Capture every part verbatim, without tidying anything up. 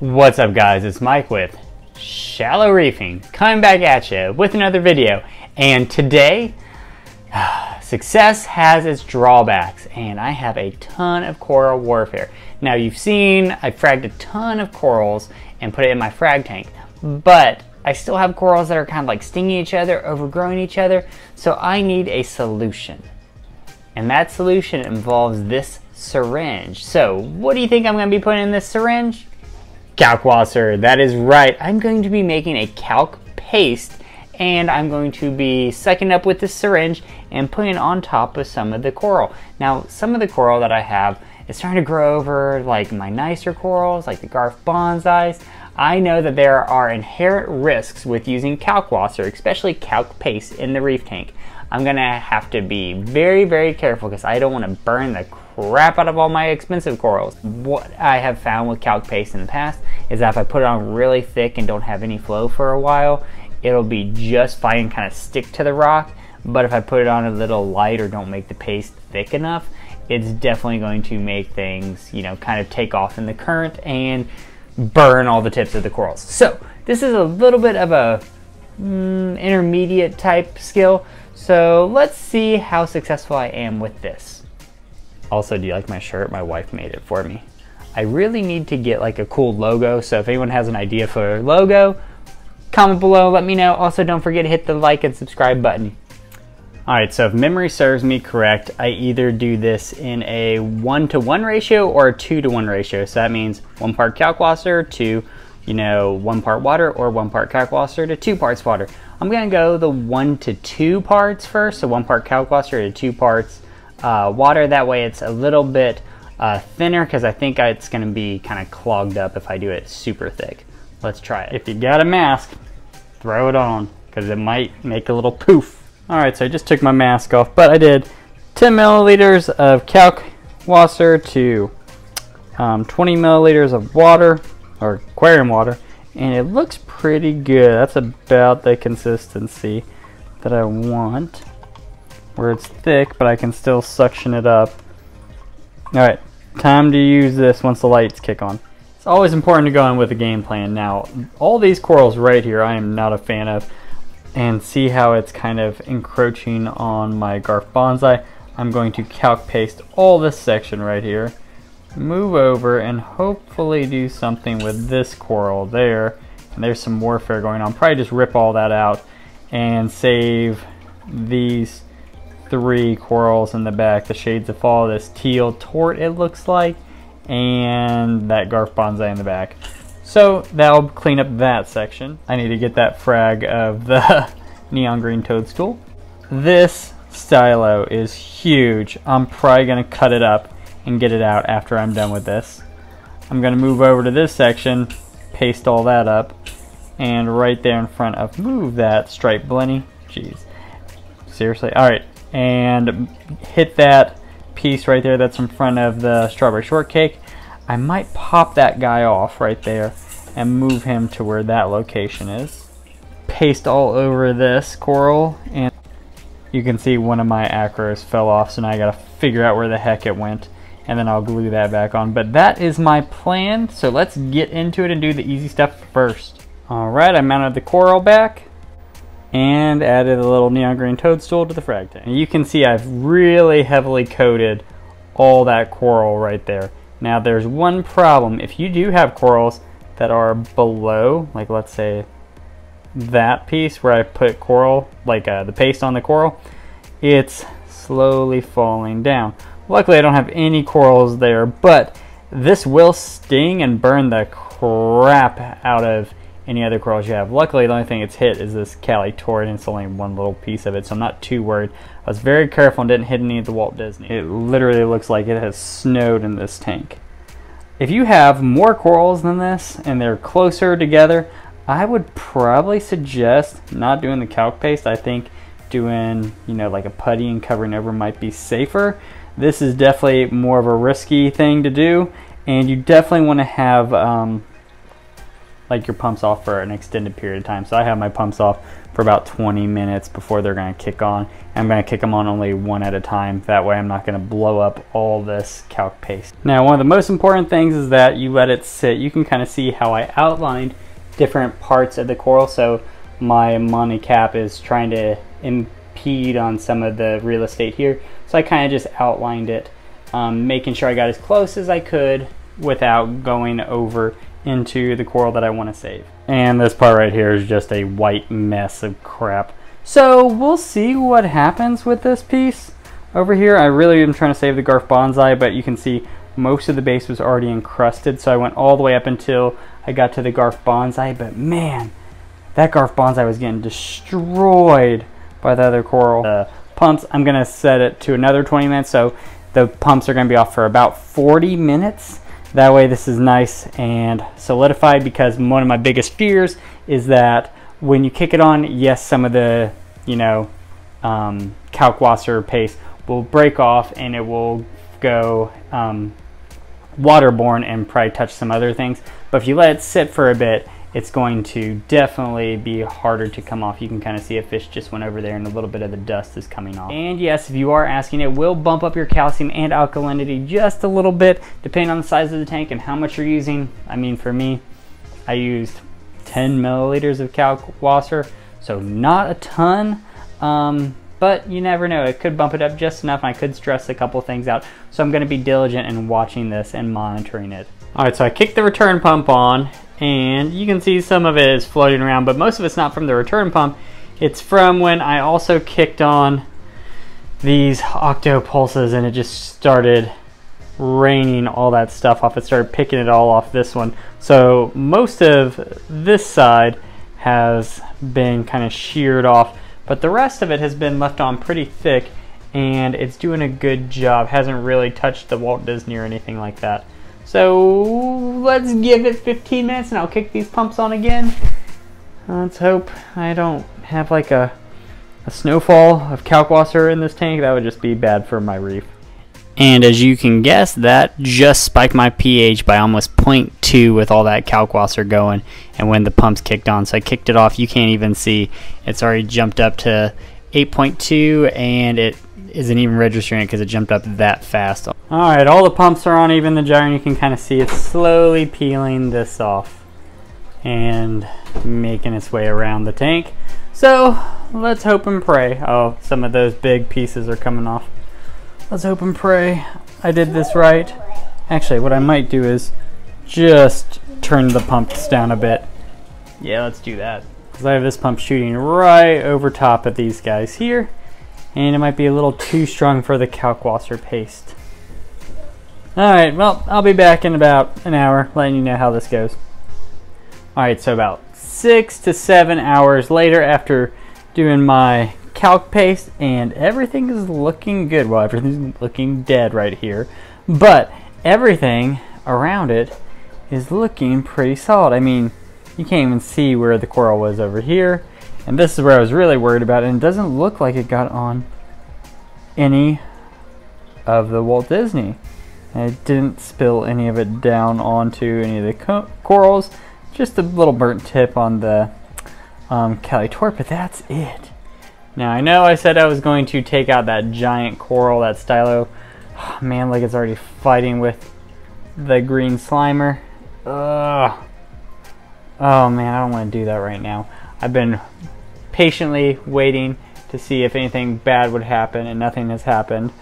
What's up, guys? It's Mike with Shallow Reefing, coming back at you with another video. And today, success has its drawbacks, and I have a ton of coral warfare. Now, you've seen I fragged a ton of corals and put it in my frag tank, but I still have corals that are kind of like stinging each other, overgrowing each other, so I need a solution. And that solution involves this syringe. So what do you think I'm going to be putting in this syringe? Kalkwasser, that is right. I'm going to be making a calc paste, and I'm going to be sucking up with this syringe and putting it on top of some of the coral. Now, some of the coral that I have is starting to grow over, like my nicer corals, like the Garf Bonsais. I know that there are inherent risks with using Kalkwasser, especially calc paste in the reef tank. I'm gonna have to be very, very careful because I don't want to burn the crap out of all my expensive corals. What I have found with calc paste in the past is that if I put it on really thick and don't have any flow for a while, it'll be just fine and kind of stick to the rock. But if I put it on a little light or don't make the paste thick enough, it's definitely going to make things, you know, kind of take off in the current and burn all the tips of the corals. So this is a little bit of a mm, intermediate type skill. So let's see how successful I am with this. Also, do you like my shirt? My wife made it for me. I really need to get like a cool logo. So if anyone has an idea for a logo, comment below, let me know. Also, don't forget to hit the like and subscribe button. All right, so if memory serves me correct, I either do this in a one to one ratio or a two to one ratio. So that means one part Kalkwasser to, you know, one part water, or one part Kalkwasser to two parts water. I'm gonna go the one to two parts first, so one part Kalkwasser to two parts uh, water. That way it's a little bit uh, thinner, because I think it's gonna be kind of clogged up if I do it super thick. Let's try it. If you got a mask, throw it on, because it might make a little poof. All right, so I just took my mask off, but I did ten milliliters of Kalkwasser to um, twenty milliliters of water, or aquarium water, and it looks pretty good. That's about the consistency that I want, where it's thick, but I can still suction it up. All right, time to use this once the lights kick on. It's always important to go in with a game plan. Now, all these corals right here, I am not a fan of, and see how it's kind of encroaching on my Garf Bonsai. I'm going to calc paste all this section right here, move over, and hopefully do something with this coral there. And there's some warfare going on. Probably just rip all that out and save these three corals in the back, the Shades of Fall, this teal tort it looks like, and that Garf Bonsai in the back. So that'll clean up that section. I need to get that frag of the neon green toadstool. This stylo is huge. I'm probably gonna cut it up and get it out after I'm done with this. I'm gonna move over to this section, paste all that up, and right there in front of, move that stripe blenny, jeez, seriously, all right, and hit that piece right there that's in front of the strawberry shortcake. I might pop that guy off right there and move him to where that location is. Paste all over this coral, and you can see one of my acros fell off, so now I gotta figure out where the heck it went, and then I'll glue that back on. But that is my plan, so let's get into it and do the easy stuff first. All right, I mounted the coral back and added a little neon green toadstool to the frag tank. And you can see I've really heavily coated all that coral right there. Now, there's one problem. If you do have corals that are below, like let's say that piece where I put coral, like uh, the paste on the coral, it's slowly falling down. Luckily, I don't have any corals there, but this will sting and burn the crap out of any other corals you have. Luckily, the only thing it's hit is this Cali Torrid, and it's only one little piece of it, so I'm not too worried. I was very careful and didn't hit any of the Walt Disney. It literally looks like it has snowed in this tank. If you have more corals than this and they're closer together, I would probably suggest not doing the calc paste. I think doing, you know, like a putty and covering over might be safer. This is definitely more of a risky thing to do, and you definitely want to have um, like your pumps off for an extended period of time. So I have my pumps off for about twenty minutes before they're going to kick on. I'm going to kick them on only one at a time. That way I'm not going to blow up all this calc paste. Now, one of the most important things is that you let it sit. You can kind of see how I outlined different parts of the coral. So my Monte Cap is trying to impede on some of the real estate here. So I kind of just outlined it, um, making sure I got as close as I could without going over into the coral that I want to save. And this part right here is just a white mess of crap. So we'll see what happens with this piece. Over here, I really am trying to save the Garf Bonsai, but you can see most of the base was already encrusted, so I went all the way up until I got to the Garf Bonsai, but man, that Garf Bonsai was getting destroyed by the other coral. The pumps, I'm gonna set it to another twenty minutes, so the pumps are gonna be off for about forty minutes. That way this is nice and solidified, because one of my biggest fears is that when you kick it on, yes, some of the, you know, um, Kalkwasser paste will break off and it will go um, waterborne and probably touch some other things. But if you let it sit for a bit, it's going to definitely be harder to come off. You can kind of see a fish just went over there and a little bit of the dust is coming off. And yes, if you are asking, it will bump up your calcium and alkalinity just a little bit, depending on the size of the tank and how much you're using. I mean, for me, I used ten milliliters of Kalkwasser, so not a ton, um, but you never know. It could bump it up just enough, and I could stress a couple things out. So I'm gonna be diligent in watching this and monitoring it. All right, so I kicked the return pump on, and you can see some of it is floating around, but most of it's not from the return pump. It's from when I also kicked on these octopulses, and it just started raining all that stuff off. It started picking it all off this one. So most of this side has been kind of sheared off, but the rest of it has been left on pretty thick, and it's doing a good job. Hasn't really touched the Walt Disney or anything like that. So let's give it fifteen minutes and I'll kick these pumps on again. Let's hope I don't have like a, a snowfall of Kalkwasser in this tank. That would just be bad for my reef. And as you can guess, that just spiked my pH by almost point two with all that Kalkwasser going and when the pumps kicked on. So I kicked it off. You can't even see. It's already jumped up to eight point two and it isn't even registering it because it jumped up that fast. All right, all the pumps are on, even the jar, and you can kind of see it's slowly peeling this off and making its way around the tank. So let's hope and pray. Oh, some of those big pieces are coming off. Let's hope and pray I did this right. Actually, what I might do is just turn the pumps down a bit. Yeah, let's do that. Because I have this pump shooting right over top of these guys here. And it might be a little too strong for the Kalkwasser paste. All right, well, I'll be back in about an hour, letting you know how this goes. All right, so about six to seven hours later, after doing my calc paste, and everything is looking good. Well, everything's looking dead right here, but everything around it is looking pretty solid. I mean, you can't even see where the coral was over here. And this is where I was really worried about it, and it doesn't look like it got on any of the Walt Disney. And it didn't spill any of it down onto any of the co corals, just a little burnt tip on the um, Kalkwasser, but that's it. Now I know I said I was going to take out that giant coral, that stylo. Oh, man, like it's already fighting with the green slimer. Ugh. Oh man, I don't want to do that right now. I've been patiently waiting to see if anything bad would happen, and nothing has happened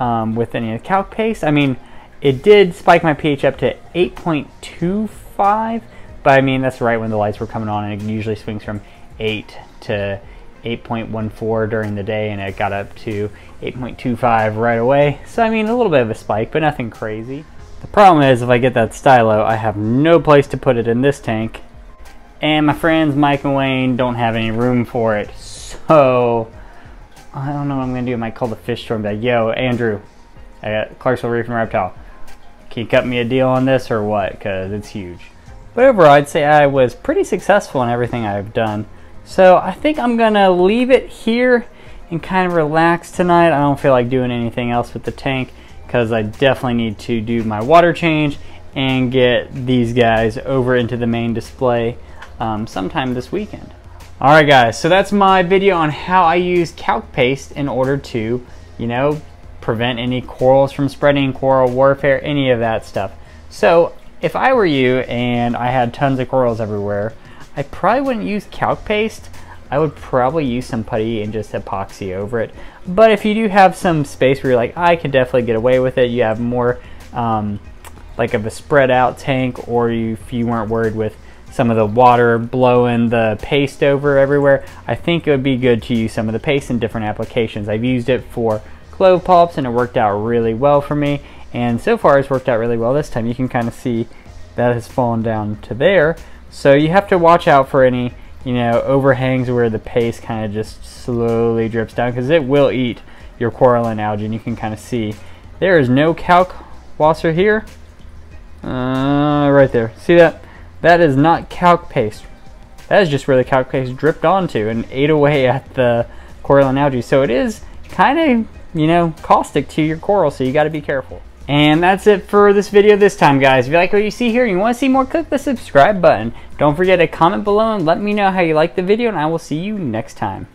um, with any of the calc paste. I mean, it did spike my pH up to eight point two five, but I mean, that's right when the lights were coming on, and it usually swings from eight to eight point one four during the day, and it got up to eight point two five right away. So I mean, a little bit of a spike, but nothing crazy. The problem is, if I get that stylo, I have no place to put it in this tank. And my friends Mike and Wayne don't have any room for it. So I don't know what I'm gonna do. I might call the fish store and be like, yo, Andrew, I got Clarksville Reef and Reptile. Can you cut me a deal on this or what? Cause it's huge. But overall, I'd say I was pretty successful in everything I've done. So I think I'm gonna leave it here and kind of relax tonight. I don't feel like doing anything else with the tank because I definitely need to do my water change and get these guys over into the main display um, sometime this weekend. All right guys, so that's my video on how I use calc paste in order to, you know, prevent any corals from spreading, coral warfare, any of that stuff. So if I were you and I had tons of corals everywhere, I probably wouldn't use calc paste. I would probably use some putty and just epoxy over it. But if you do have some space where you're like, I could definitely get away with it, you have more um, like of a spread out tank, or you, if you weren't worried with some of the water blowing the paste over everywhere, I think it would be good to use some of the paste in different applications. I've used it for clove polyps and it worked out really well for me. And so far it's worked out really well this time. You can kind of see that has fallen down to there. So you have to watch out for any, you know, overhangs where the paste kind of just slowly drips down, because it will eat your coral and algae. And you can kind of see there is no Kalkwasser here. Uh, right there. See that? That is not calc paste. That is just where the calc paste dripped onto and ate away at the coral and algae. So it is kind of, you know, caustic to your coral, so you got to be careful. And that's it for this video this time, guys. If you like what you see here and you want to see more, click the subscribe button. Don't forget to comment below and let me know how you like the video, and I will see you next time.